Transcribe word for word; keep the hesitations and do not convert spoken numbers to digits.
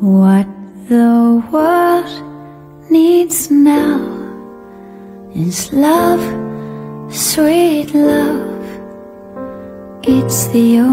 What the world needs now is love, sweet love. It's the only